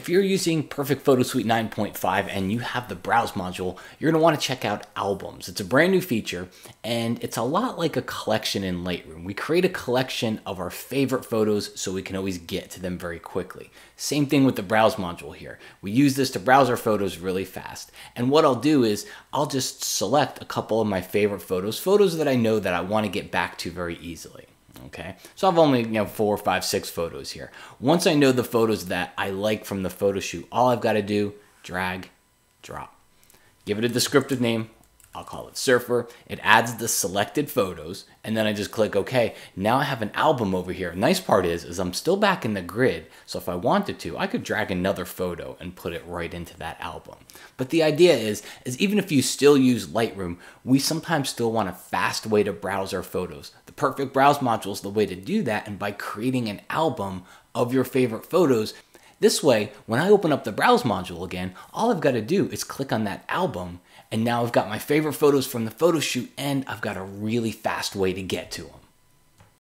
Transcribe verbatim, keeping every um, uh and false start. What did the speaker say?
If you're using Perfect Photo Suite nine point five and you have the Browse module, you're gonna wanna check out Albums. It's a brand new feature, and it's a lot like a collection in Lightroom. We create a collection of our favorite photos so we can always get to them very quickly. Same thing with the Browse module here. We use this to browse our photos really fast. And what I'll do is I'll just select a couple of my favorite photos, photos that I know that I wanna get back to very easily. Okay, so I've only, you know, four, five, six photos here. Once I know the photos that I like from the photo shoot, all I've got to do, drag, drop. Give it a descriptive name. I'll call it Surfer. It adds the selected photos, and then I just click OK. Now I have an album over here. Nice part is, is I'm still back in the grid, so if I wanted to, I could drag another photo and put it right into that album. But the idea is, is even if you still use Lightroom, we sometimes still want a fast way to browse our photos. The Perfect Browse module is the way to do that, and by creating an album of your favorite photos. This way, when I open up the Browse module again, all I've got to do is click on that album, and now I've got my favorite photos from the photo shoot, and I've got a really fast way to get to them.